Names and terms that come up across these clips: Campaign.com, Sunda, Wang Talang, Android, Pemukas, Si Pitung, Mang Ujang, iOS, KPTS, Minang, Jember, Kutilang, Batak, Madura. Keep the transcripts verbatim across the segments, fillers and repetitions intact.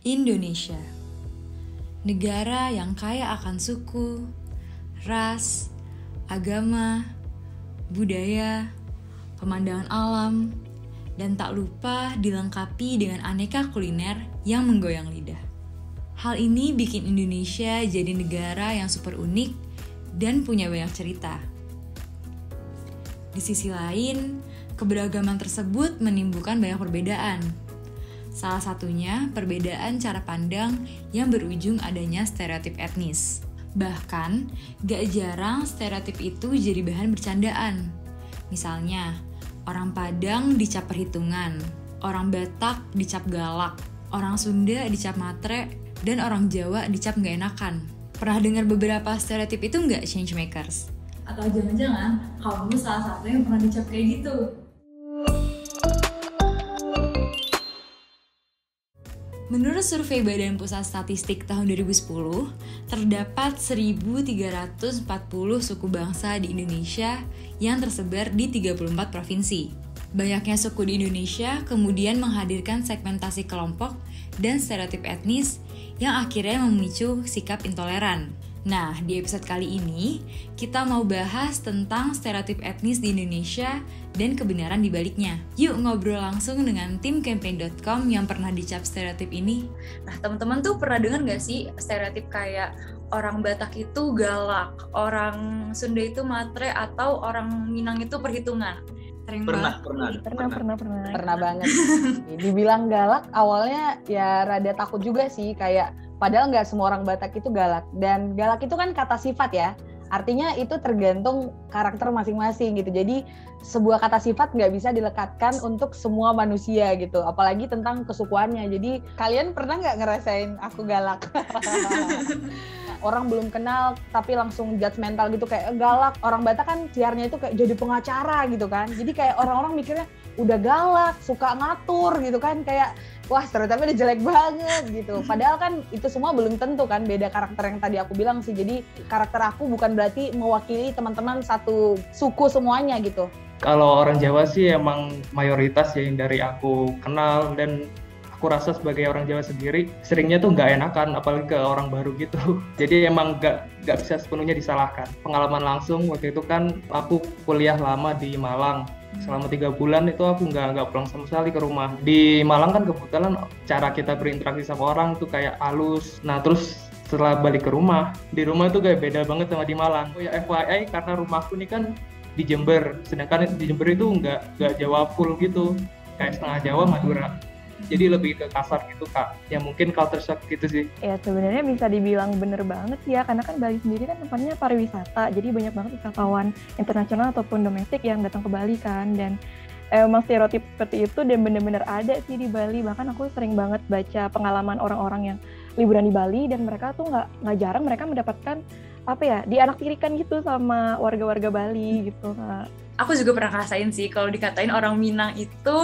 Indonesia, negara yang kaya akan suku, ras, agama, budaya, pemandangan alam, dan tak lupa dilengkapi dengan aneka kuliner yang menggoyang lidah. Hal ini bikin Indonesia jadi negara yang super unik dan punya banyak cerita. Di sisi lain, keberagaman tersebut menimbulkan banyak perbedaan. Salah satunya perbedaan cara pandang yang berujung adanya stereotip etnis. Bahkan, gak jarang stereotip itu jadi bahan bercandaan. Misalnya, orang Padang dicap perhitungan, orang Batak dicap galak, orang Sunda dicap matre, dan orang Jawa dicap gak enakan. Pernah dengar beberapa stereotip itu gak, changemakers? Atau jangan-jangan kamu salah satu yang pernah dicap kayak gitu? Menurut survei Badan Pusat Statistik tahun dua ribu sepuluh, terdapat seribu tiga ratus empat puluh suku bangsa di Indonesia yang tersebar di tiga puluh empat provinsi. Banyaknya suku di Indonesia kemudian menghadirkan segmentasi kelompok dan stereotip etnis yang akhirnya memicu sikap intoleran. Nah, di episode kali ini, kita mau bahas tentang stereotip etnis di Indonesia dan kebenaran di baliknya. Yuk ngobrol langsung dengan tim Campaign dot com yang pernah dicap stereotip ini. Nah, teman-teman tuh pernah dengar nggak sih stereotip kayak orang Batak itu galak, orang Sunda itu matre, atau orang Minang itu perhitungan? Pernah pernah, pernah, pernah, pernah, pernah, pernah banget. Dibilang galak, awalnya ya rada takut juga sih, kayak padahal nggak semua orang Batak itu galak, dan galak itu kan kata sifat ya, artinya itu tergantung karakter masing-masing gitu. Jadi sebuah kata sifat nggak bisa dilekatkan untuk semua manusia gitu, apalagi tentang kesukuannya. Jadi kalian pernah nggak ngerasain aku galak? Orang belum kenal tapi langsung judgmental gitu, kayak galak. Orang Batak kan siarnya itu kayak jadi pengacara gitu kan. Jadi kayak orang-orang mikirnya udah galak, suka ngatur gitu kan, kayak wah stereotipnya udah jelek banget gitu. Padahal kan itu semua belum tentu kan, beda karakter yang tadi aku bilang sih. Jadi karakter aku bukan berarti mewakili teman-teman satu suku semuanya gitu. Kalau orang Jawa sih emang mayoritas ya yang dari aku kenal dan aku rasa sebagai orang Jawa sendiri, seringnya tuh nggak enakan, apalagi ke orang baru gitu. Jadi emang nggak nggak bisa sepenuhnya disalahkan. Pengalaman langsung waktu itu kan aku kuliah lama di Malang. Selama tiga bulan itu aku nggak nggak pulang sama sekali ke rumah. Di Malang kan kebetulan cara kita berinteraksi sama orang tuh kayak halus. Nah terus setelah balik ke rumah, di rumah tuh kayak beda banget sama di Malang. Oh ya F Y I, karena rumahku ini kan di Jember, sedangkan di Jember itu nggak nggak Jawa full gitu, kayak setengah Jawa Madura. Jadi lebih ke kasar gitu Kak, ya mungkin culture shock gitu sih. Ya sebenarnya bisa dibilang bener banget ya, karena kan Bali sendiri kan tempatnya pariwisata, jadi banyak banget wisatawan internasional ataupun domestik yang datang ke Bali kan, dan emang stereotip seperti itu dan bener-bener ada sih di Bali. Bahkan aku sering banget baca pengalaman orang-orang yang liburan di Bali, dan mereka tuh nggak nggak jarang mereka mendapatkan apa ya, dianaktirikan gitu sama warga-warga Bali gitu Kak. Aku juga pernah ngerasain sih kalau dikatain orang Minang itu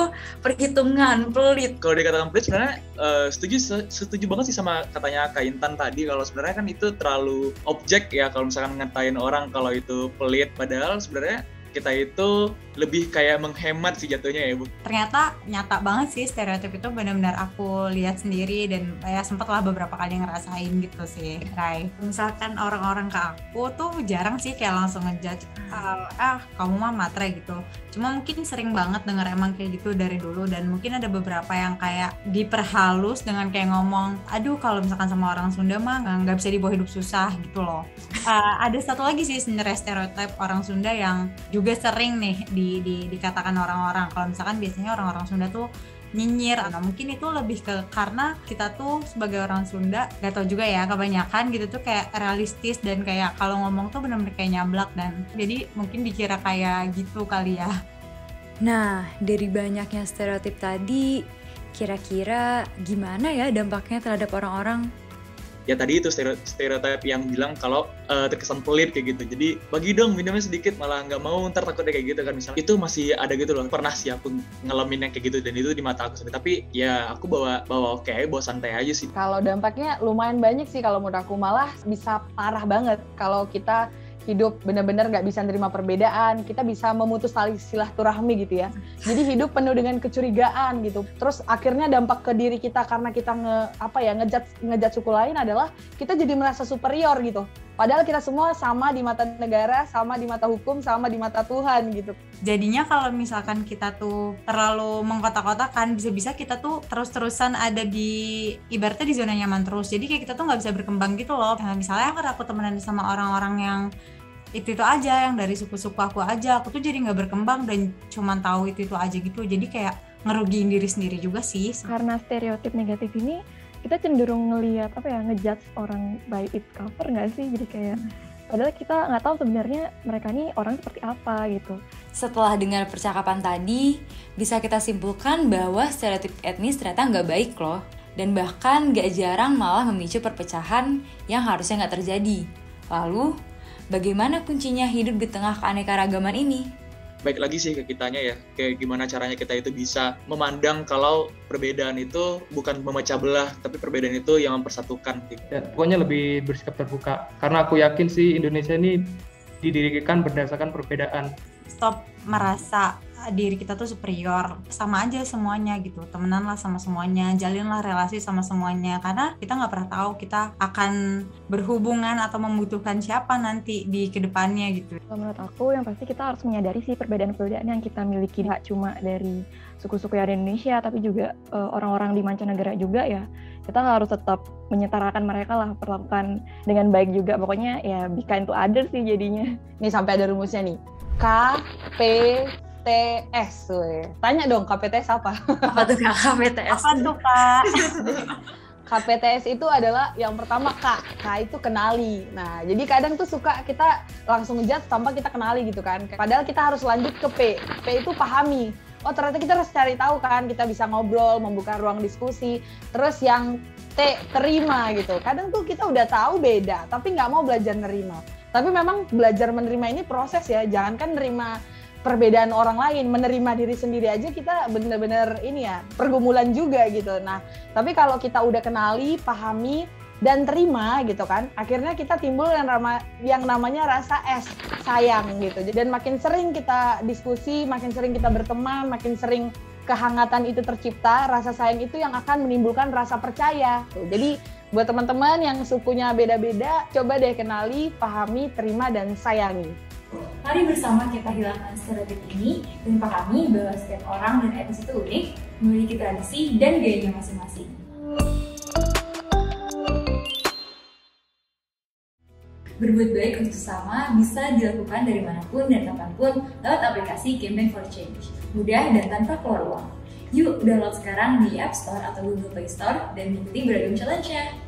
perhitungan, pelit. Kalau dikatakan pelit sebenarnya uh, setuju setuju banget sih sama katanya Kak Intan tadi, kalau sebenarnya kan itu terlalu objek ya kalau misalkan ngatain orang kalau itu pelit, padahal sebenarnya kita itu lebih kayak menghemat sih jatuhnya ya Bu. Ternyata nyata banget sih stereotip itu, benar-benar aku lihat sendiri dan ya sempatlah beberapa kali ngerasain gitu sih. Rai. Misalkan orang-orang ke aku tuh jarang sih kayak langsung ngejudge, ah kamu mah matre gitu. Cuma mungkin sering banget dengar emang kayak gitu dari dulu, dan mungkin ada beberapa yang kayak diperhalus dengan kayak ngomong, aduh kalau misalkan sama orang Sunda mah nggak bisa dibawa hidup susah gitu loh. Uh, ada satu lagi sih sebenarnya stereotip orang Sunda yang juga Gue sering nih di, di, dikatakan orang-orang kalau misalkan biasanya orang-orang Sunda tuh nyinyir. Nah mungkin itu lebih ke karena kita tuh sebagai orang Sunda gak tau juga ya, kebanyakan gitu tuh kayak realistis dan kayak kalau ngomong tuh benar-benar kayak nyablak, dan jadi mungkin dikira kayak gitu kali ya. Nah dari banyaknya stereotip tadi, kira-kira gimana ya dampaknya terhadap orang-orang? Ya tadi itu stereotip yang bilang kalau uh, terkesan pelit kayak gitu, jadi bagi dong minumnya sedikit, malah nggak mau, ntar takutnya kayak gitu kan misalnya. Itu masih ada gitu loh, pernah sih aku ngalamin yang kayak gitu, dan itu di mata aku sendiri. Tapi ya aku bawa bawa oke, okay, bawa santai aja sih. Kalau dampaknya lumayan banyak sih kalau menurut aku, malah bisa parah banget kalau kita hidup benar-benar nggak bisa nerima perbedaan, kita bisa memutus tali silaturahmi gitu ya. Jadi hidup penuh dengan kecurigaan gitu. Terus akhirnya dampak ke diri kita karena kita nge apa ya ngejudge ngejudge suku lain adalah kita jadi merasa superior gitu. Padahal kita semua sama di mata negara, sama di mata hukum, sama di mata Tuhan gitu. Jadinya kalau misalkan kita tuh terlalu mengkotak-kotakan, bisa-bisa kita tuh terus-terusan ada di, ibaratnya di zona nyaman terus. Jadi kayak kita tuh nggak bisa berkembang gitu loh. Nah, misalnya karena aku temenan sama orang-orang yang itu-itu aja, yang dari suku-suku aku aja, aku tuh jadi nggak berkembang dan cuma tahu itu-itu aja gitu. Jadi kayak ngerugiin diri sendiri juga sih. Karena stereotip negatif ini, kita cenderung ngelihat apa ya ngejudge orang by its cover nggak sih, jadi kayak padahal kita nggak tahu sebenarnya mereka nih orang seperti apa gitu. Setelah dengar percakapan tadi, bisa kita simpulkan bahwa stereotip etnis ternyata nggak baik loh, dan bahkan nggak jarang malah memicu perpecahan yang harusnya nggak terjadi. Lalu, bagaimana kuncinya hidup di tengah keanekaragaman ini? Baik lagi sih ke kitanya ya, kayak gimana caranya kita itu bisa memandang kalau perbedaan itu bukan memecah belah, tapi perbedaan itu yang mempersatukan. Ya, pokoknya lebih bersikap terbuka, karena aku yakin sih Indonesia ini didirikan berdasarkan perbedaan. Stop merasa diri kita tuh superior, sama aja semuanya gitu, temenanlah sama semuanya, jalinlah relasi sama semuanya, karena kita nggak pernah tahu kita akan berhubungan atau membutuhkan siapa nanti di kedepannya gitu. Menurut aku yang pasti kita harus menyadari sih perbedaan-perbedaan yang kita miliki, nggak cuma dari suku-suku yang ada di Indonesia, tapi juga e, orang-orang di mancanegara juga ya. Kita harus tetap menyetarakan mereka lah, perlakukan dengan baik juga, pokoknya ya be kind to others sih jadinya. Nih sampai ada rumusnya nih, K P T S. Tanya dong K P T S apa? Apa tuh Kak? K P T S? Apa tuh Kak? K P T S itu adalah yang pertama K, K itu kenali. Nah, jadi kadang tuh suka kita langsung ngejudge tanpa kita kenali gitu kan. Padahal kita harus lanjut ke P. P itu pahami. Oh, ternyata kita harus cari tahu kan, kita bisa ngobrol, membuka ruang diskusi. Terus yang T, terima gitu. Kadang tuh kita udah tahu beda, tapi nggak mau belajar nerima. Tapi memang belajar menerima ini proses ya, jangankan nerima perbedaan orang lain, menerima diri sendiri aja kita bener-bener ini ya, pergumulan juga gitu. Nah, tapi kalau kita udah kenali, pahami, dan terima gitu kan, akhirnya kita timbul yang, rama, yang namanya rasa S, sayang gitu. Dan makin sering kita diskusi, makin sering kita berteman, makin sering kehangatan itu tercipta, rasa sayang itu yang akan menimbulkan rasa percaya. Jadi buat teman-teman yang sukunya beda-beda, coba deh kenali, pahami, terima, dan sayangi. Mari bersama kita hilangkan stereotip ini dan pahami bahwa setiap orang dan etnis itu unik, memiliki tradisi dan gayanya masing-masing. Berbuat baik untuk sesama bisa dilakukan dari manapun dan kapanpun lewat aplikasi Campaign for Change. Mudah dan tanpa keluar uang. Yuk download sekarang di App Store atau Google Play Store dan ikuti beragam challenge-nya.